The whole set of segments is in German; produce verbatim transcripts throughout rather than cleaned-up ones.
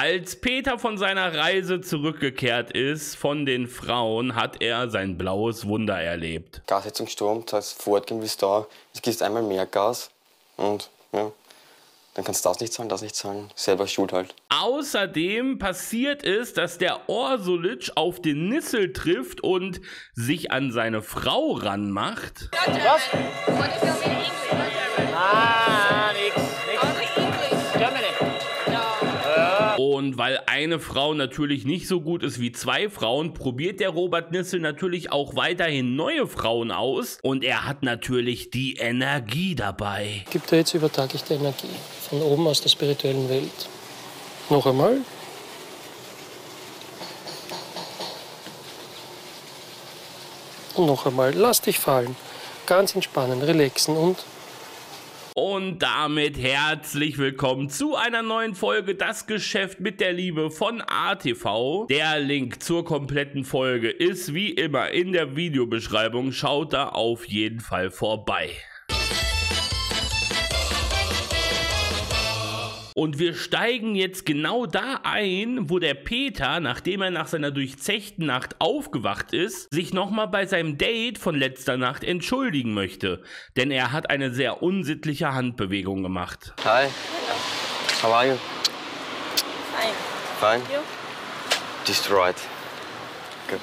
Als Peter von seiner Reise zurückgekehrt ist von den Frauen, hat er sein blaues Wunder erlebt. Gasheizung stürmt, das heißt fortgehen bis da, es gibt einmal mehr Gas und ja, dann kannst du das nicht zahlen, das nicht zahlen, selber schuld halt. Außerdem passiert es, dass der Orsolic auf den Nissel trifft und sich an seine Frau ranmacht. Was? Ah, nix. Und weil eine Frau natürlich nicht so gut ist wie zwei Frauen, probiert der Robert Nissel natürlich auch weiterhin neue Frauen aus. Und er hat natürlich die Energie dabei. Gibt er jetzt übertragliche Energie von oben aus der spirituellen Welt. Noch einmal. Und noch einmal. Lass dich fallen. Ganz entspannen, relaxen und... Und damit herzlich willkommen zu einer neuen Folge Das Geschäft mit der Liebe von A T V. Der Link zur kompletten Folge ist wie immer in der Videobeschreibung. Schaut da auf jeden Fall vorbei. Und wir steigen jetzt genau da ein, wo der Peter, nachdem er nach seiner durchzechten Nacht aufgewacht ist, sich nochmal bei seinem Date von letzter Nacht entschuldigen möchte. Denn er hat eine sehr unsittliche Handbewegung gemacht. Hi. How are you? Fine. Fine? You? Destroyed. Good.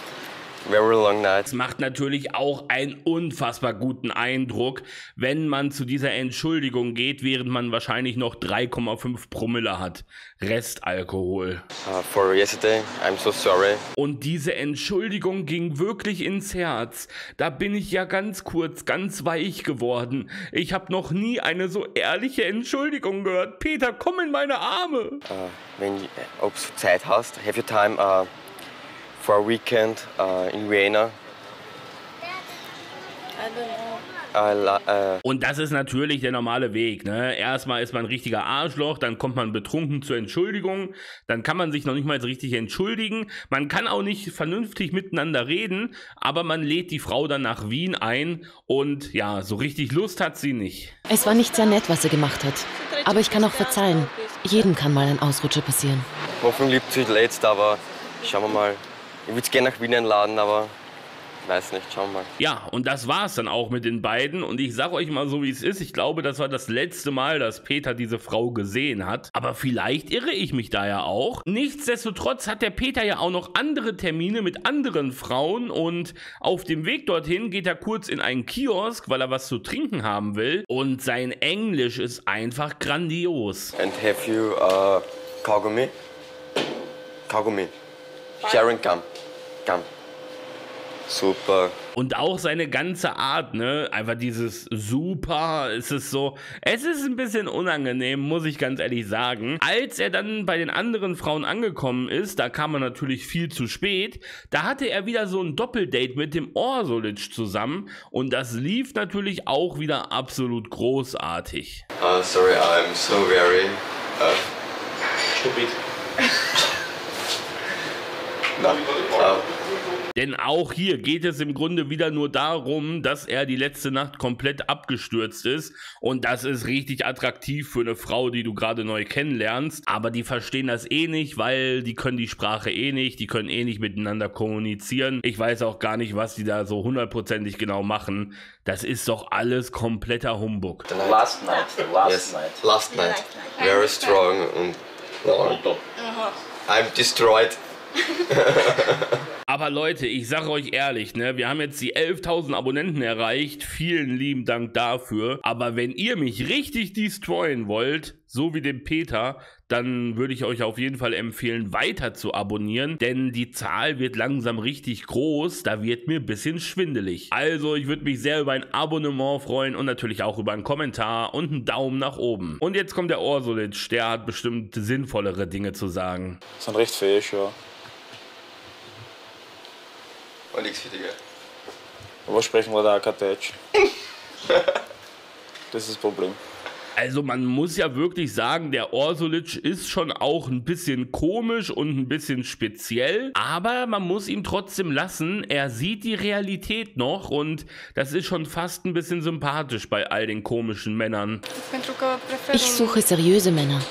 Very long night. Es macht natürlich auch einen unfassbar guten Eindruck, wenn man zu dieser Entschuldigung geht, während man wahrscheinlich noch drei Komma fünf Promille hat. Restalkohol. Uh, for yesterday, I'm so sorry. Und diese Entschuldigung ging wirklich ins Herz. Da bin ich ja ganz kurz, ganz weich geworden. Ich habe noch nie eine so ehrliche Entschuldigung gehört. Peter, komm in meine Arme. Uh, wenn du uh, Zeit hast, have your time... Uh for a weekend uh, in Vienna. I don't know. Und das ist natürlich der normale Weg, ne? Erstmal ist man ein richtiger Arschloch, dann kommt man betrunken zur Entschuldigung, dann kann man sich noch nicht mal richtig entschuldigen, man kann auch nicht vernünftig miteinander reden, aber man lädt die Frau dann nach Wien ein und ja, so richtig Lust hat sie nicht. Es war nicht sehr nett, was sie gemacht hat, aber ich kann auch verzeihen. Jedem kann mal ein Ausrutscher passieren. Hoffentlich liebt sie letzt, aber schauen wir mal. Ich würde es gerne nach Wien einladen, aber weiß nicht, schauen wir mal. Ja, und das war es dann auch mit den beiden. Und ich sage euch mal so, wie es ist. Ich glaube, das war das letzte Mal, dass Peter diese Frau gesehen hat. Aber vielleicht irre ich mich da ja auch. Nichtsdestotrotz hat der Peter ja auch noch andere Termine mit anderen Frauen. Und auf dem Weg dorthin geht er kurz in einen Kiosk, weil er was zu trinken haben will. Und sein Englisch ist einfach grandios. And have you uh, Kaugummi? Kaugummi. Sharon, come, come. Super. Und auch seine ganze Art, ne? Einfach dieses super, es ist so, es ist ein bisschen unangenehm, muss ich ganz ehrlich sagen. Als er dann bei den anderen Frauen angekommen ist, da kam er natürlich viel zu spät, da hatte er wieder so ein Doppeldate mit dem Orsolic zusammen und das lief natürlich auch wieder absolut großartig. Uh, sorry, I'm so very uh, stupid. Nein. Nein. Denn auch hier geht es im Grunde wieder nur darum, dass er die letzte Nacht komplett abgestürzt ist. Und das ist richtig attraktiv für eine Frau, die du gerade neu kennenlernst. Aber die verstehen das eh nicht, weil die können die Sprache eh nicht, die können eh nicht miteinander kommunizieren. Ich weiß auch gar nicht, was die da so hundertprozentig genau machen. Das ist doch alles kompletter Humbug. Last night, last yes. night. Last night, very strong and long. I'm destroyed. Aber Leute, ich sage euch ehrlich, ne, wir haben jetzt die elftausend Abonnenten erreicht, vielen lieben Dank dafür, aber wenn ihr mich richtig destroyen wollt, so wie den Peter, dann würde ich euch auf jeden Fall empfehlen, weiter zu abonnieren, denn die Zahl wird langsam richtig groß, da wird mir ein bisschen schwindelig. Also ich würde mich sehr über ein Abonnement freuen und natürlich auch über einen Kommentar und einen Daumen nach oben. Und jetzt kommt der Orsolic, der hat bestimmt sinnvollere Dinge zu sagen. Das sind recht fähig, ja. Und nichts für dich. Aber sprechen wir da auch kein Deutsch. Das ist das Problem. Also man muss ja wirklich sagen, der Orsolic ist schon auch ein bisschen komisch und ein bisschen speziell, aber man muss ihm trotzdem lassen, er sieht die Realität noch und das ist schon fast ein bisschen sympathisch bei all den komischen Männern. Ich suche seriöse Männer.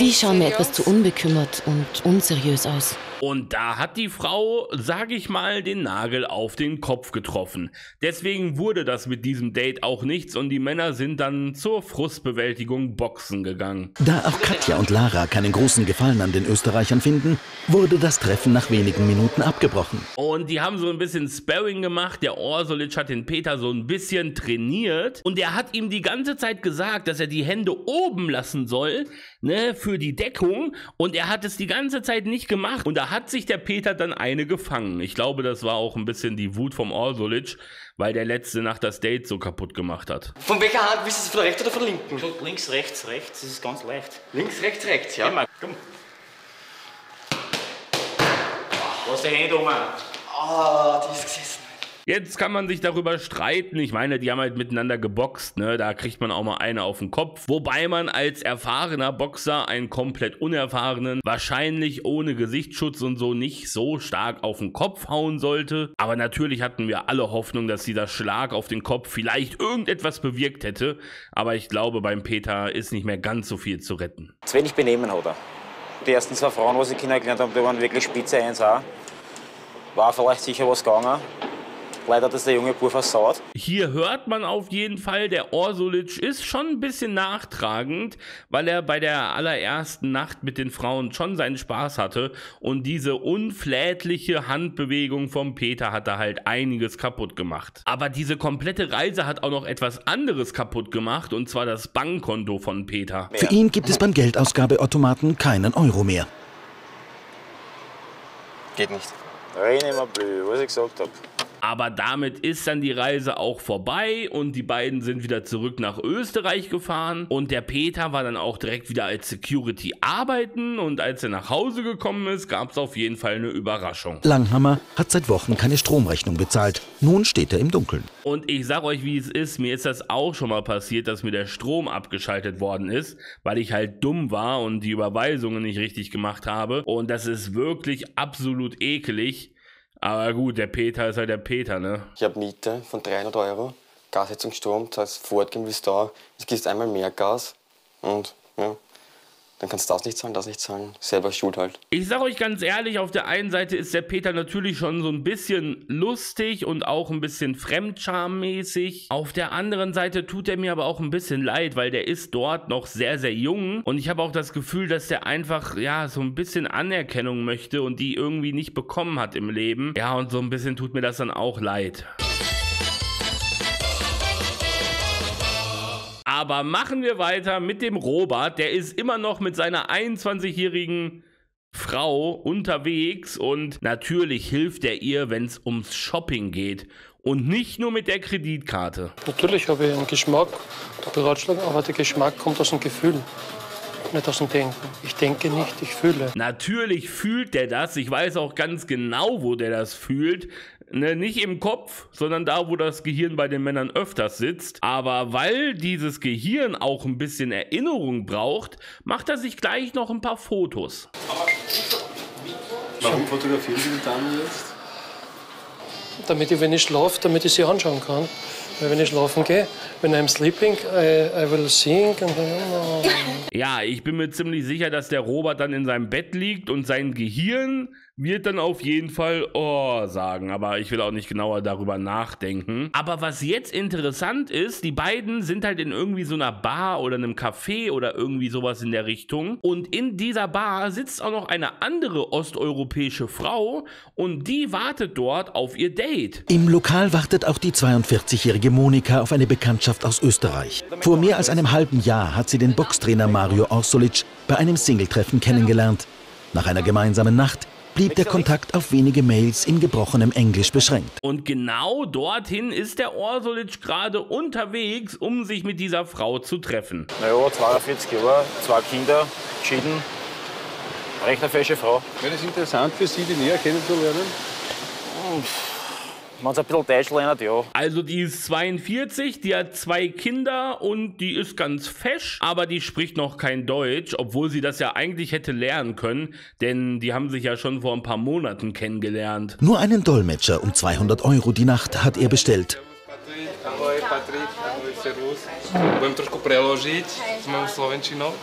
Die schauen mir etwas zu unbekümmert und unseriös aus. Und da hat die Frau, sage ich mal, den Nagel auf den Kopf getroffen. Deswegen wurde das mit diesem Date auch nichts und die Männer sind dann zur Frustbewältigung boxen gegangen. Da auch Katja und Lara keinen großen Gefallen an den Österreichern finden, wurde das Treffen nach wenigen Minuten abgebrochen. Und die haben so ein bisschen Sparring gemacht. Der Orsolic hat den Peter so ein bisschen trainiert und er hat ihm die ganze Zeit gesagt, dass er die Hände oben lassen soll, ne, für die Deckung, und er hat es die ganze Zeit nicht gemacht und da hat sich der Peter dann eine gefangen. Ich glaube, das war auch ein bisschen die Wut vom Orsolic, weil der letzte Nacht das Date so kaputt gemacht hat. Von welcher Hand willst du es, von der rechten oder von der linken? Links, rechts, rechts, das ist ganz leicht. Links, rechts, rechts, ja. Hey, komm. Lass die Hände um. Ah, die ist gesessen. Jetzt kann man sich darüber streiten. Ich meine, die haben halt miteinander geboxt, ne? Da kriegt man auch mal eine auf den Kopf. Wobei man als erfahrener Boxer einen komplett unerfahrenen, wahrscheinlich ohne Gesichtsschutz und so, nicht so stark auf den Kopf hauen sollte. Aber natürlich hatten wir alle Hoffnung, dass dieser Schlag auf den Kopf vielleicht irgendetwas bewirkt hätte. Aber ich glaube, beim Peter ist nicht mehr ganz so viel zu retten. Zu wenig Benehmen hat er. Die ersten zwei Frauen, die ich kennengelernt habe, die waren wirklich spitze eins A. War vielleicht sicher was gegangen. Leider hat das der junge Bub versaut. Hier hört man auf jeden Fall, der Orsolic ist schon ein bisschen nachtragend, weil er bei der allerersten Nacht mit den Frauen schon seinen Spaß hatte und diese unflätliche Handbewegung vom Peter hat da halt einiges kaputt gemacht. Aber diese komplette Reise hat auch noch etwas anderes kaputt gemacht, und zwar das Bankkonto von Peter. Für ihn gibt es beim Geldausgabeautomaten keinen Euro mehr. Geht nicht. Rein immer blöd, was ich gesagt habe. Aber damit ist dann die Reise auch vorbei und die beiden sind wieder zurück nach Österreich gefahren und der Peter war dann auch direkt wieder als Security arbeiten, und als er nach Hause gekommen ist, gab es auf jeden Fall eine Überraschung. Langhammer hat seit Wochen keine Stromrechnung bezahlt. Nun steht er im Dunkeln. Und ich sag euch, wie es ist, mir ist das auch schon mal passiert, dass mir der Strom abgeschaltet worden ist, weil ich halt dumm war und die Überweisungen nicht richtig gemacht habe, und das ist wirklich absolut ekelig. Aber gut, der Peter ist halt der Peter, ne? Ich habe Miete von dreihundert Euro, Gasheizung, Strom, das heißt fortgehen bis da. Es gibt einmal mehr Gas und ja, dann kannst du das nicht zahlen, das nicht zahlen, selber schuld halt. Ich sag euch ganz ehrlich, auf der einen Seite ist der Peter natürlich schon so ein bisschen lustig und auch ein bisschen fremdschammäßig. Auf der anderen Seite tut er mir aber auch ein bisschen leid, weil der ist dort noch sehr, sehr jung. Und ich habe auch das Gefühl, dass der einfach, ja, so ein bisschen Anerkennung möchte und die irgendwie nicht bekommen hat im Leben. Ja, und so ein bisschen tut mir das dann auch leid. Aber machen wir weiter mit dem Robert, der ist immer noch mit seiner einundzwanzigjährigen Frau unterwegs und natürlich hilft er ihr, wenn es ums Shopping geht und nicht nur mit der Kreditkarte. Natürlich habe ich einen Geschmack, der Beratschlag, aber der Geschmack kommt aus dem Gefühl. Nicht aus dem Denken. Ich denke nicht, ich fühle. Natürlich fühlt der das. Ich weiß auch ganz genau, wo der das fühlt. Ne, nicht im Kopf, sondern da, wo das Gehirn bei den Männern öfters sitzt. Aber weil dieses Gehirn auch ein bisschen Erinnerung braucht, macht er sich gleich noch ein paar Fotos. Warum fotografieren Sie die Dame jetzt? Damit ich, wenn ich schlafe, damit ich sie anschauen kann. Weil wenn ich schlafen gehe, when I'm sleeping, I, I will sing. And I ja, ich bin mir ziemlich sicher, dass der Robert dann in seinem Bett liegt und sein Gehirn wird dann auf jeden Fall oh sagen. Aber ich will auch nicht genauer darüber nachdenken. Aber was jetzt interessant ist, die beiden sind halt in irgendwie so einer Bar oder einem Café oder irgendwie sowas in der Richtung. Und in dieser Bar sitzt auch noch eine andere osteuropäische Frau und die wartet dort auf ihr Date. Im Lokal wartet auch die zweiundvierzigjährige Monika auf eine Bekanntschaft aus Österreich. Vor mehr als einem halben Jahr hat sie den Boxtrainer Mario Orsolic bei einem Singletreffen kennengelernt. Nach einer gemeinsamen Nacht blieb der Kontakt auf wenige Mails in gebrochenem Englisch beschränkt. Und genau dorthin ist der Orsolic gerade unterwegs, um sich mit dieser Frau zu treffen. Na ja, zweiundvierzig Jahre, zwei Kinder, geschieden, recht eine fesche Frau. Wäre das interessant für Sie, die näher kennenzulernen? Man ist ein bisschen Deutsch lernt, ja. Also die ist zweiundvierzig, die hat zwei Kinder und die ist ganz fesch, aber die spricht noch kein Deutsch, obwohl sie das ja eigentlich hätte lernen können, denn die haben sich ja schon vor ein paar Monaten kennengelernt. Nur einen Dolmetscher um zweihundert Euro die Nacht hat er bestellt.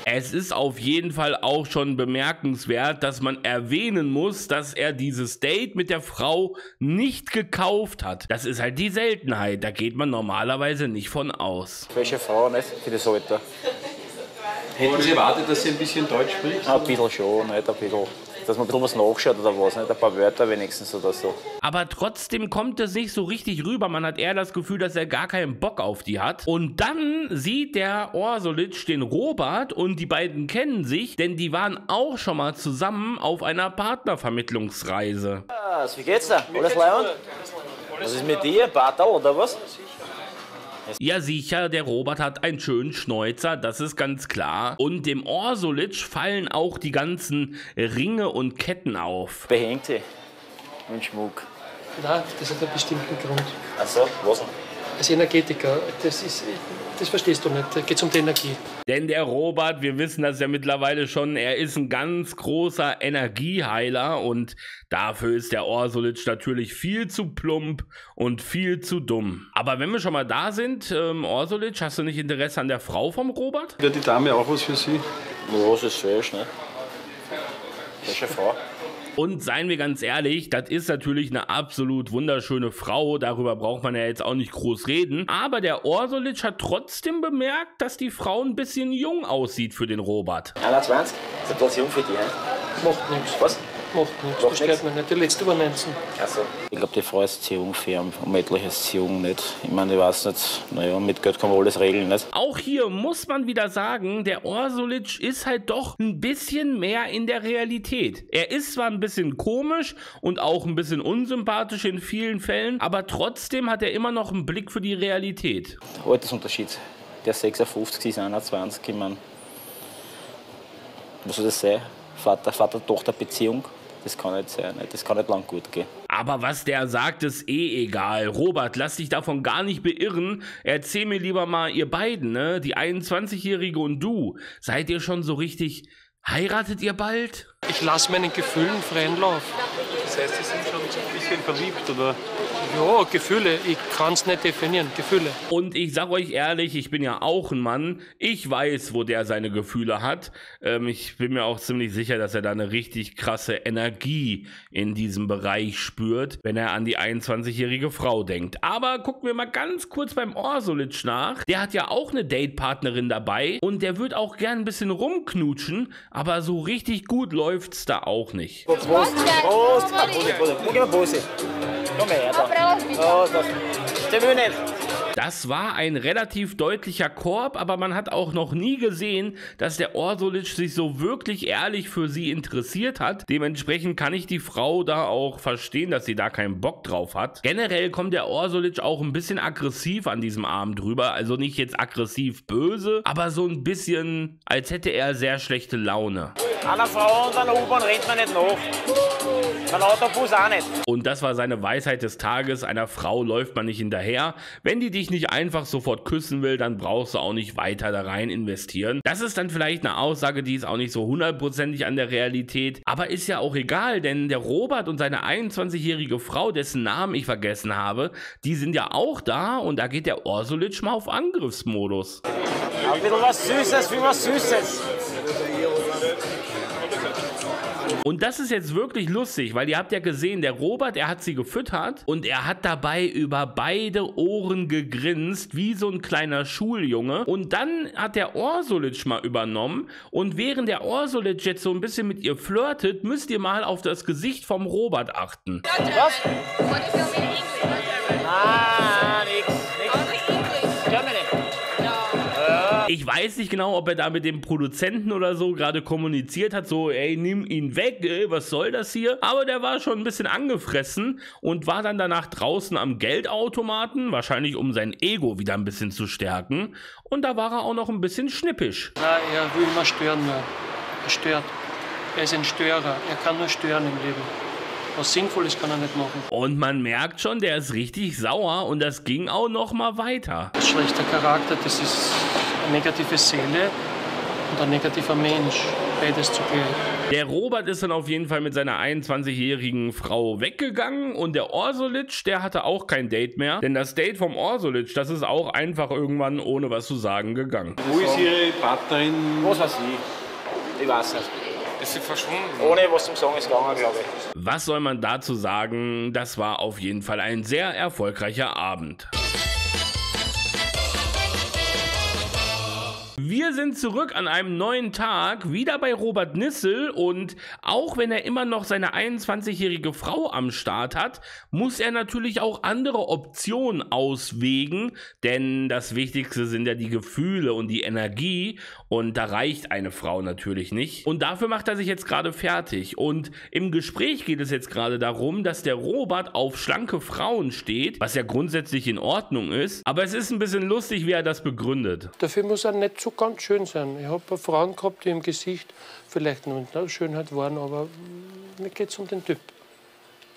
Es ist auf jeden Fall auch schon bemerkenswert, dass man erwähnen muss, dass er dieses Date mit der Frau nicht gekauft hat. Das ist halt die Seltenheit, da geht man normalerweise nicht von aus. Welche Frau nicht für das Alter? Hätten Sie erwartet, dass sie ein bisschen Deutsch spricht? Ein bisschen schon, nicht ein bisschen. Dass man ein bisschen was nachschaut oder was, nicht? Ein paar Wörter wenigstens oder so. Aber trotzdem kommt das nicht so richtig rüber. Man hat eher das Gefühl, dass er gar keinen Bock auf die hat. Und dann sieht der Orsolic den Robert und die beiden kennen sich, denn die waren auch schon mal zusammen auf einer Partnervermittlungsreise. Was, wie geht's da? Alles Leon? Was ist mit dir? Pater oder was? Ja sicher, der Robert hat einen schönen Schnäuzer, das ist ganz klar. Und dem Orsolic fallen auch die ganzen Ringe und Ketten auf. Behängte und Schmuck. Nein, das hat einen bestimmten Grund. Ach so, was denn? Als Energetiker, das ist, das verstehst du nicht, da geht es um die Energie. Denn der Robert, wir wissen das ja mittlerweile schon, er ist ein ganz großer Energieheiler und dafür ist der Orsolic natürlich viel zu plump und viel zu dumm. Aber wenn wir schon mal da sind, ähm, Orsolic, hast du nicht Interesse an der Frau vom Robert? Ja, die Dame auch was für sie. Was ist falsch, ne? Welche Frau? Und seien wir ganz ehrlich, das ist natürlich eine absolut wunderschöne Frau, darüber braucht man ja jetzt auch nicht groß reden. Aber der Orsolic hat trotzdem bemerkt, dass die Frau ein bisschen jung aussieht für den Robert. einundzwanzig? Das ist bloß jung für die, he? Macht nichts. Was? Macht nichts, das stört mich nicht. Die letzte war neunzehn. Ach so. Ich glaube, die Frau ist sehr unfair, um etliches sehr jung nicht. Ich meine, ich weiß nicht, naja, mit Geld kann man alles regeln, nicht? Auch hier muss man wieder sagen, der Orsolic ist halt doch ein bisschen mehr in der Realität. Er ist zwar ein bisschen komisch und auch ein bisschen unsympathisch in vielen Fällen, aber trotzdem hat er immer noch einen Blick für die Realität. Altersunterschied. Der sechsundfünfzig ist einundzwanzig, ich meine, was soll das sein? Vater-Tochter-Beziehung? Das kann nicht sein, das kann nicht lang gut gehen. Aber was der sagt, ist eh egal. Robert, lass dich davon gar nicht beirren. Erzähl mir lieber mal, ihr beiden, ne? Die einundzwanzigjährige und du. Seid ihr schon so richtig... Heiratet ihr bald? Ich lasse meinen Gefühlen freien Lauf. Das heißt, Sie sind schon ein bisschen verliebt, oder? Ja, Gefühle. Ich kann es nicht definieren. Gefühle. Und ich sag euch ehrlich, ich bin ja auch ein Mann. Ich weiß, wo der seine Gefühle hat. Ähm, ich bin mir auch ziemlich sicher, dass er da eine richtig krasse Energie in diesem Bereich spürt, wenn er an die einundzwanzigjährige Frau denkt. Aber gucken wir mal ganz kurz beim Orsolic nach. Der hat ja auch eine Datepartnerin dabei und der wird auch gern ein bisschen rumknutschen, aber so richtig gut läuft's da auch nicht. Prost! Prost! Prost! Prost! Komm her, da. Oh, das. Stimme nicht. Das war ein relativ deutlicher Korb, aber man hat auch noch nie gesehen, dass der Orsolic sich so wirklich ehrlich für sie interessiert hat. Dementsprechend kann ich die Frau da auch verstehen, dass sie da keinen Bock drauf hat. Generell kommt der Orsolic auch ein bisschen aggressiv an diesem Abend drüber, also nicht jetzt aggressiv böse, aber so ein bisschen, als hätte er sehr schlechte Laune. An der Frau und an der U-Bahn redet man nicht nach. An der Autobus auch nicht. Und das war seine Weisheit des Tages, einer Frau läuft man nicht hinterher. Wenn die dich nicht einfach sofort küssen will, dann brauchst du auch nicht weiter da rein investieren. Das ist dann vielleicht eine Aussage, die ist auch nicht so hundertprozentig an der Realität, aber ist ja auch egal, denn der Robert und seine einundzwanzigjährige Frau, dessen Namen ich vergessen habe, die sind ja auch da und da geht der Orsolic mal auf Angriffsmodus. Ein bisschen was Süßes, wie was Süßes. Und das ist jetzt wirklich lustig, weil ihr habt ja gesehen, der Robert, er hat sie gefüttert und er hat dabei über beide Ohren gegrinst, wie so ein kleiner Schuljunge. Und dann hat der Orsolic mal übernommen und während der Orsolic jetzt so ein bisschen mit ihr flirtet, müsst ihr mal auf das Gesicht vom Robert achten. Was? Ah, nix. Ich weiß nicht genau, ob er da mit dem Produzenten oder so gerade kommuniziert hat, so, ey, nimm ihn weg, ey, was soll das hier? Aber der war schon ein bisschen angefressen und war dann danach draußen am Geldautomaten, wahrscheinlich um sein Ego wieder ein bisschen zu stärken. Und da war er auch noch ein bisschen schnippisch. Na, er will immer stören, ja. Er stört. Er ist ein Störer. Er kann nur stören im Leben. Was Sinnvolles kann er nicht machen. Und man merkt schon, der ist richtig sauer und das ging auch noch mal weiter. Das schlechter Charakter, das ist eine negative Seele und ein negativer Mensch, beides zugleich. Der Robert ist dann auf jeden Fall mit seiner einundzwanzigjährigen Frau weggegangen und der Orsolic, der hatte auch kein Date mehr, denn das Date vom Orsolic, das ist auch einfach irgendwann ohne was zu sagen gegangen. Wo ist Ihre Partnerin? Was weiß ich? Ich weiß nicht. Ist sie verschwunden? Ohne was zum Sagen ist gegangen, glaube ich. Was soll man dazu sagen? Das war auf jeden Fall ein sehr erfolgreicher Abend. Wir sind zurück an einem neuen Tag, wieder bei Robert Nissel, und auch wenn er immer noch seine einundzwanzigjährige Frau am Start hat, muss er natürlich auch andere Optionen auswägen, denn das Wichtigste sind ja die Gefühle und die Energie und da reicht eine Frau natürlich nicht. Und dafür macht er sich jetzt gerade fertig und im Gespräch geht es jetzt gerade darum, dass der Robert auf schlanke Frauen steht, was ja grundsätzlich in Ordnung ist, aber es ist ein bisschen lustig, wie er das begründet. Dafür muss er nicht so ganz schön sein. Ich habe Frauen gehabt, die im Gesicht vielleicht nur in Schönheit waren, aber mir geht es um den Typ.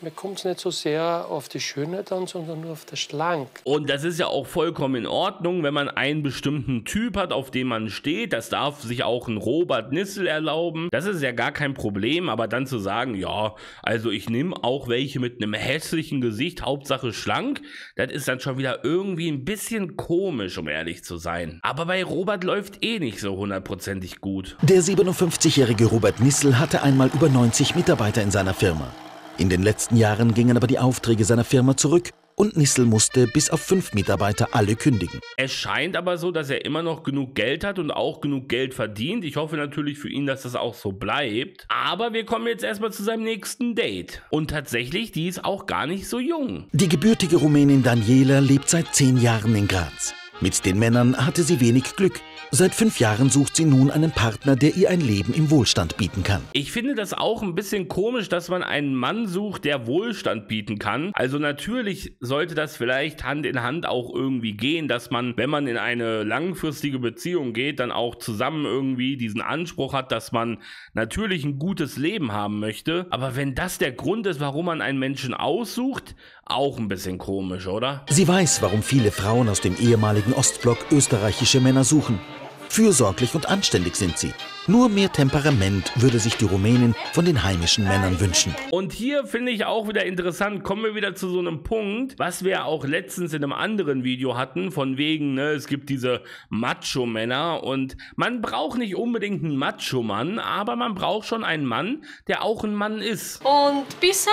Mir kommt es nicht so sehr auf die Schönheit an, sondern nur auf das Schlank. Und das ist ja auch vollkommen in Ordnung, wenn man einen bestimmten Typ hat, auf den man steht. Das darf sich auch ein Robert Nissel erlauben. Das ist ja gar kein Problem, aber dann zu sagen, ja, also ich nehme auch welche mit einem hässlichen Gesicht, Hauptsache schlank, das ist dann schon wieder irgendwie ein bisschen komisch, um ehrlich zu sein. Aber bei Robert läuft eh nicht so hundertprozentig gut. Der siebenundfünfzigjährige Robert Nissel hatte einmal über neunzig Mitarbeiter in seiner Firma. In den letzten Jahren gingen aber die Aufträge seiner Firma zurück und Nissel musste bis auf fünf Mitarbeiter alle kündigen. Es scheint aber so, dass er immer noch genug Geld hat und auch genug Geld verdient. Ich hoffe natürlich für ihn, dass das auch so bleibt. Aber wir kommen jetzt erstmal zu seinem nächsten Date. Und tatsächlich, die ist auch gar nicht so jung. Die gebürtige Rumänin Daniela lebt seit zehn Jahren in Graz. Mit den Männern hatte sie wenig Glück. Seit fünf Jahren sucht sie nun einen Partner, der ihr ein Leben im Wohlstand bieten kann. Ich finde das auch ein bisschen komisch, dass man einen Mann sucht, der Wohlstand bieten kann. Also natürlich sollte das vielleicht Hand in Hand auch irgendwie gehen, dass man, wenn man in eine langfristige Beziehung geht, dann auch zusammen irgendwie diesen Anspruch hat, dass man natürlich ein gutes Leben haben möchte. Aber wenn das der Grund ist, warum man einen Menschen aussucht, auch ein bisschen komisch, oder? Sie weiß, warum viele Frauen aus dem ehemaligen Ostblock österreichische Männer suchen. Fürsorglich und anständig sind sie. Nur mehr Temperament würde sich die Rumänin von den heimischen Männern wünschen. Und hier finde ich auch wieder interessant, kommen wir wieder zu so einem Punkt, was wir auch letztens in einem anderen Video hatten, von wegen, ne, es gibt diese Macho-Männer und man braucht nicht unbedingt einen Macho-Mann, aber man braucht schon einen Mann, der auch ein Mann ist. Und ein bisschen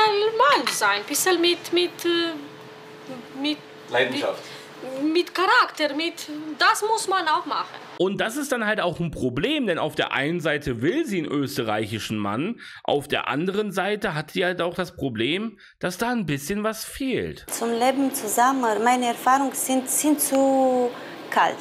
Mann sein, ein bisschen mit, mit, mit Leidenschaft. Mit Mit Charakter, mit, das muss man auch machen. Und das ist dann halt auch ein Problem, denn auf der einen Seite will sie einen österreichischen Mann, auf der anderen Seite hat sie halt auch das Problem, dass da ein bisschen was fehlt. Zum Leben zusammen, meine Erfahrungen sind, sind zu kalt,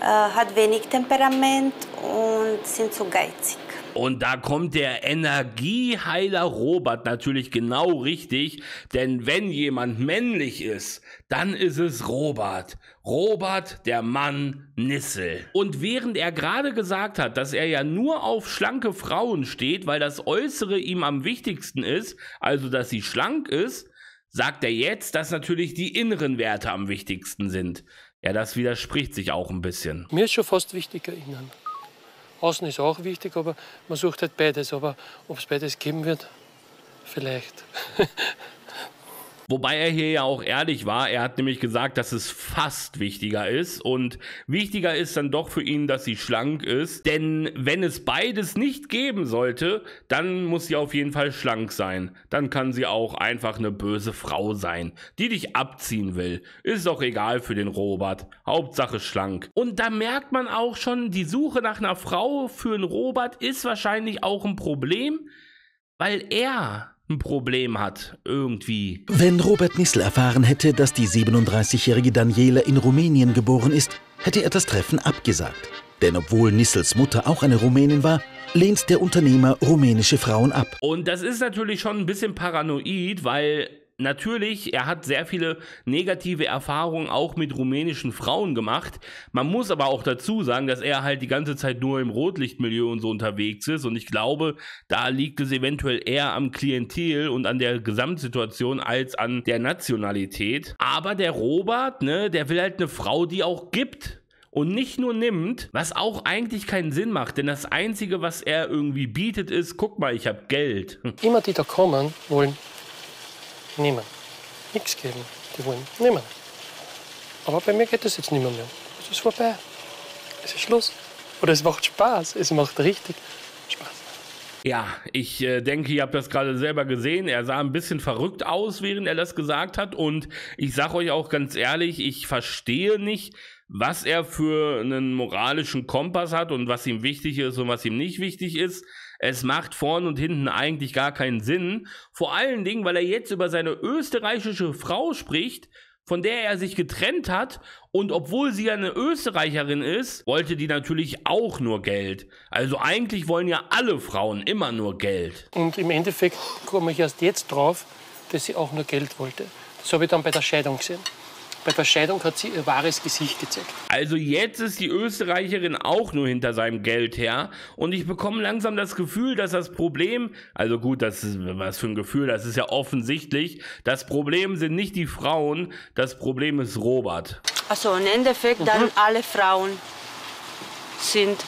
äh, hat wenig Temperament und sind zu geizig. Und da kommt der Energieheiler Robert natürlich genau richtig, denn wenn jemand männlich ist, dann ist es Robert. Robert, der Mann Nissel. Und während er gerade gesagt hat, dass er ja nur auf schlanke Frauen steht, weil das Äußere ihm am wichtigsten ist, also dass sie schlank ist, sagt er jetzt, dass natürlich die inneren Werte am wichtigsten sind. Ja, das widerspricht sich auch ein bisschen. Mir ist schon fast wichtiger innen. Außen ist auch wichtig, aber man sucht halt beides. Aber ob es beides geben wird, vielleicht. Wobei er hier ja auch ehrlich war. Er hat nämlich gesagt, dass es fast wichtiger ist. Und wichtiger ist dann doch für ihn, dass sie schlank ist. Denn wenn es beides nicht geben sollte, dann muss sie auf jeden Fall schlank sein. Dann kann sie auch einfach eine böse Frau sein, die dich abziehen will. Ist doch egal für den Robert. Hauptsache schlank. Und da merkt man auch schon, die Suche nach einer Frau für einen Robert ist wahrscheinlich auch ein Problem, weil er ein Problem hat, irgendwie. Wenn Robert Nissel erfahren hätte, dass die siebenunddreißigjährige Daniela in Rumänien geboren ist, hätte er das Treffen abgesagt. Denn obwohl Nissels Mutter auch eine Rumänin war, lehnt der Unternehmer rumänische Frauen ab. Und das ist natürlich schon ein bisschen paranoid, weil natürlich, er hat sehr viele negative Erfahrungen auch mit rumänischen Frauen gemacht. Man muss aber auch dazu sagen, dass er halt die ganze Zeit nur im Rotlichtmilieu und so unterwegs ist. Und ich glaube, da liegt es eventuell eher am Klientel und an der Gesamtsituation als an der Nationalität. Aber der Robert, ne, der will halt eine Frau, die auch gibt. und nicht nur nimmt, was auch eigentlich keinen Sinn macht, denn das Einzige, was er irgendwie bietet, ist, guck mal, ich habe Geld. Immer die da kommen, wollen nehmen, nichts geben, die wollen nehmen. Aber bei mir geht das jetzt nicht mehr. Es ist vorbei, es ist Schluss. Oder es macht Spaß, es macht richtig Spaß. Ja, ich äh, denke, ihr habt das gerade selber gesehen. Er sah ein bisschen verrückt aus, während er das gesagt hat. Und ich sage euch auch ganz ehrlich, ich verstehe nicht, was er für einen moralischen Kompass hat und was ihm wichtig ist und was ihm nicht wichtig ist. Es macht vorn und hinten eigentlich gar keinen Sinn. Vor allen Dingen, weil er jetzt über seine österreichische Frau spricht, von der er sich getrennt hat, und obwohl sie ja eine Österreicherin ist, wollte die natürlich auch nur Geld. Also eigentlich wollen ja alle Frauen immer nur Geld. Und im Endeffekt komme ich erst jetzt drauf, dass sie auch nur Geld wollte. Das habe ich dann bei der Scheidung gesehen. Bei der Scheidung hat sie ihr wahres Gesicht gezeigt. Also jetzt ist die Österreicherin auch nur hinter seinem Geld her. Und ich bekomme langsam das Gefühl, dass das Problem, also gut, das ist, was für ein Gefühl, das ist ja offensichtlich, das Problem sind nicht die Frauen, das Problem ist Robert. Also im Endeffekt, mhm. dann alle Frauen sind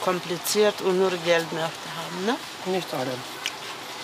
kompliziert und nur Geld möchten haben, ne? Nicht alle.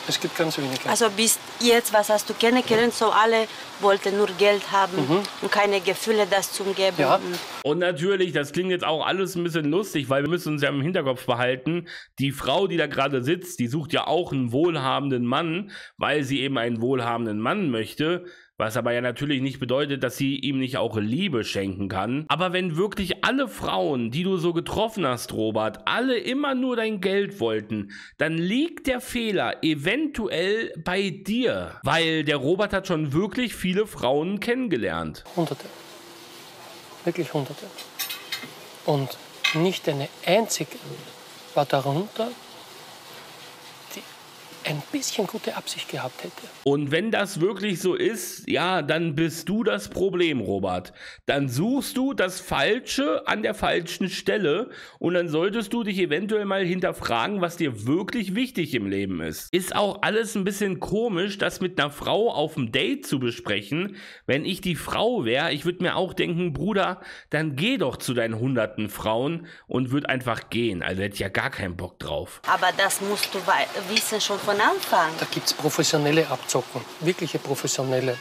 Es gibt ganz wenige. Also bis jetzt, was hast du kennengelernt, so alle wollten nur Geld haben mhm. und keine Gefühle, das zu geben. Ja. Und natürlich, das klingt jetzt auch alles ein bisschen lustig, weil wir müssen uns ja im Hinterkopf behalten, die Frau, die da gerade sitzt, die sucht ja auch einen wohlhabenden Mann, weil sie eben einen wohlhabenden Mann möchte. Was aber ja natürlich nicht bedeutet, dass sie ihm nicht auch Liebe schenken kann. Aber wenn wirklich alle Frauen, die du so getroffen hast, Robert, alle immer nur dein Geld wollten, dann liegt der Fehler eventuell bei dir. Weil der Robert hat schon wirklich viele Frauen kennengelernt. Hunderte. Wirklich Hunderte. Und nicht eine einzige war darunter, ein bisschen gute Absicht gehabt hätte. Und wenn das wirklich so ist, ja, dann bist du das Problem, Robert. Dann suchst du das Falsche an der falschen Stelle und dann solltest du dich eventuell mal hinterfragen, was dir wirklich wichtig im Leben ist. Ist auch alles ein bisschen komisch, das mit einer Frau auf dem Date zu besprechen. Wenn ich die Frau wäre, ich würde mir auch denken, Bruder, dann geh doch zu deinen hunderten Frauen und würde einfach gehen. Also hätte ich ja gar keinen Bock drauf. Aber das musst du wissen schon von Anfang. Da gibt es professionelle Abzocken, wirkliche professionelle.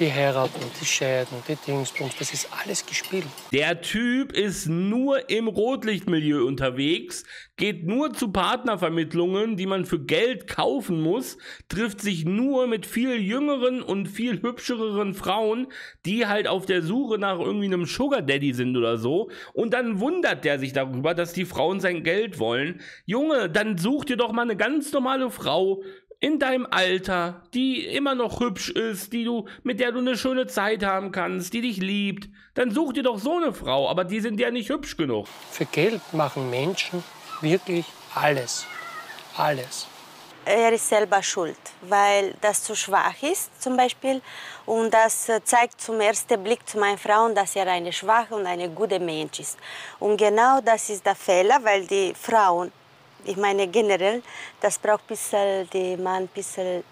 Die heiraten, die scheiden, die Dingsbums, das ist alles gespielt. Der Typ ist nur im Rotlichtmilieu unterwegs, geht nur zu Partnervermittlungen, die man für Geld kaufen muss, trifft sich nur mit viel jüngeren und viel hübscheren Frauen, die halt auf der Suche nach irgendwie einem Sugar Daddy sind oder so, und dann wundert der sich darüber, dass die Frauen sein Geld wollen. Junge, dann such dir doch mal eine ganz normale Frau, in deinem Alter, die immer noch hübsch ist, die du, mit der du eine schöne Zeit haben kannst, die dich liebt, dann such dir doch so eine Frau, aber die sind ja nicht hübsch genug. Für Geld machen Menschen wirklich alles. Alles. Er ist selber schuld, weil das zu schwach ist, zum Beispiel. Und das zeigt zum ersten Blick zu meinen Frauen, dass er eine schwache und eine gute Mensch ist. Und genau das ist der Fehler, weil die Frauen, ich meine generell, das braucht ein bisschen, die Mann ein bisschen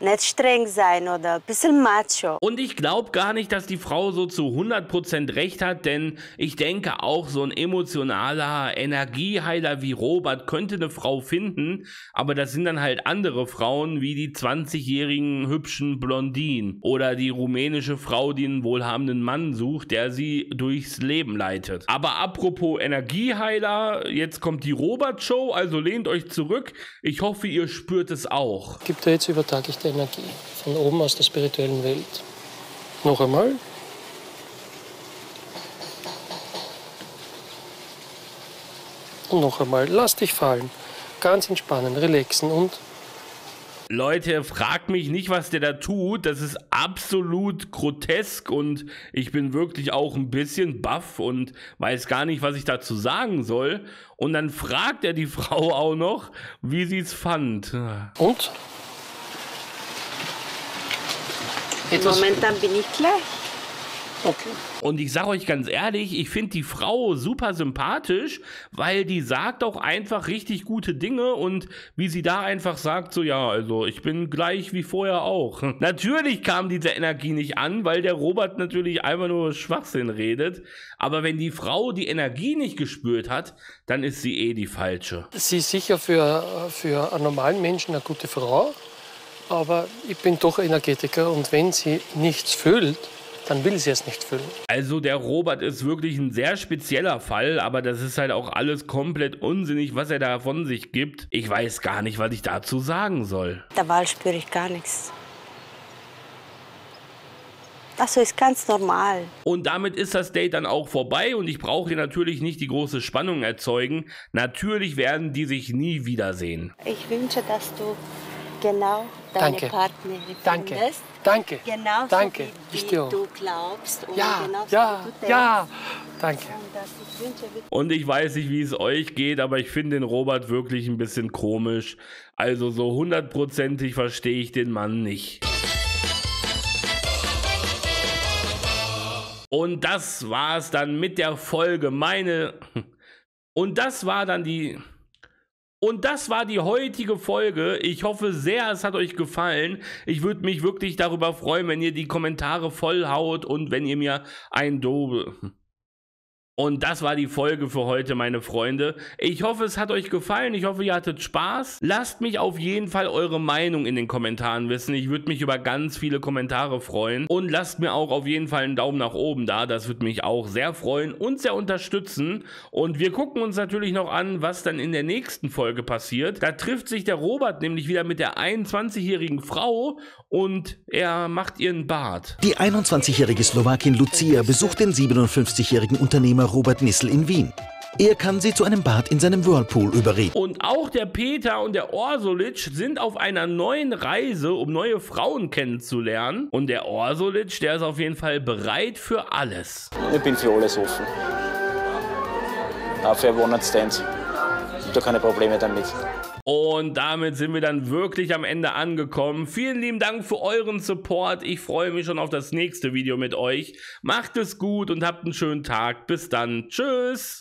nicht streng sein oder ein bisschen macho. Und ich glaube gar nicht, dass die Frau so zu hundert Prozent recht hat, denn ich denke auch, so ein emotionaler Energieheiler wie Robert könnte eine Frau finden, aber das sind dann halt andere Frauen wie die zwanzigjährigen hübschen Blondinen oder die rumänische Frau, die einen wohlhabenden Mann sucht, der sie durchs Leben leitet. Aber apropos Energieheiler, jetzt kommt die Robert-Show, also lehnt euch zurück. Ich hoffe, ihr spürt es auch. Gibt da jetzt über Tag ich Energie von oben aus der spirituellen Welt. Noch einmal. Und noch einmal. Lass dich fallen. Ganz entspannen, relaxen und... Leute, fragt mich nicht, was der da tut. Das ist absolut grotesk und ich bin wirklich auch ein bisschen baff und weiß gar nicht, was ich dazu sagen soll. Und dann fragt er die Frau auch noch, wie sie es fand. Und? Momentan bin ich gleich. Okay. Und ich sage euch ganz ehrlich, ich finde die Frau super sympathisch, weil die sagt auch einfach richtig gute Dinge und wie sie da einfach sagt, so ja, also ich bin gleich wie vorher auch. Natürlich kam diese Energie nicht an, weil der Robert natürlich einfach nur Schwachsinn redet, aber wenn die Frau die Energie nicht gespürt hat, dann ist sie eh die falsche. Sie ist sicher für, für einen normalen Menschen eine gute Frau, aber ich bin doch Energetiker und wenn sie nichts fühlt, dann will sie es nicht füllen. Also der Robert ist wirklich ein sehr spezieller Fall, aber das ist halt auch alles komplett unsinnig, was er da von sich gibt. Ich weiß gar nicht, was ich dazu sagen soll. Der Wahl spüre ich gar nichts. Das ist ganz normal. Und damit ist das Date dann auch vorbei und ich brauche hier natürlich nicht die große Spannung erzeugen. Natürlich werden die sich nie wiedersehen. Ich wünsche, dass du genau deine Danke. Partnerin Danke. Findest. Danke. Genauso Danke. Wie, wie du glaubst. Und ja, genauso, ja, wie du denkst. Ja. Danke. Und ich weiß nicht, wie es euch geht, aber ich finde den Robert wirklich ein bisschen komisch. Also so hundertprozentig verstehe ich den Mann nicht. Und das war es dann mit der Folge. Meine... Und das war dann die... Und das war die heutige Folge. Ich hoffe sehr, es hat euch gefallen. Ich würde mich wirklich darüber freuen, wenn ihr die Kommentare vollhaut und wenn ihr mir ein Dobe... Und das war die Folge für heute, meine Freunde. Ich hoffe, es hat euch gefallen. Ich hoffe, ihr hattet Spaß. Lasst mich auf jeden Fall eure Meinung in den Kommentaren wissen. Ich würde mich über ganz viele Kommentare freuen. Und lasst mir auch auf jeden Fall einen Daumen nach oben da. Das würde mich auch sehr freuen und sehr unterstützen. Und wir gucken uns natürlich noch an, was dann in der nächsten Folge passiert. Da trifft sich der Robert nämlich wieder mit der einundzwanzigjährigen Frau und er macht ihren Bart. Die einundzwanzigjährige Slowakin Lucia besucht den siebenundfünfzigjährigen Unternehmer Robert Nissel in Wien. Er kann sie zu einem Bad in seinem Whirlpool überreden. Und auch der Peter und der Orsolic sind auf einer neuen Reise, um neue Frauen kennenzulernen. Und der Orsolic, der ist auf jeden Fall bereit für alles. Ich bin für alles offen. Auch für One-Night-Stands. Ich habe da keine Probleme damit. Und damit sind wir dann wirklich am Ende angekommen. Vielen lieben Dank für euren Support. Ich freue mich schon auf das nächste Video mit euch. Macht es gut und habt einen schönen Tag. Bis dann. Tschüss.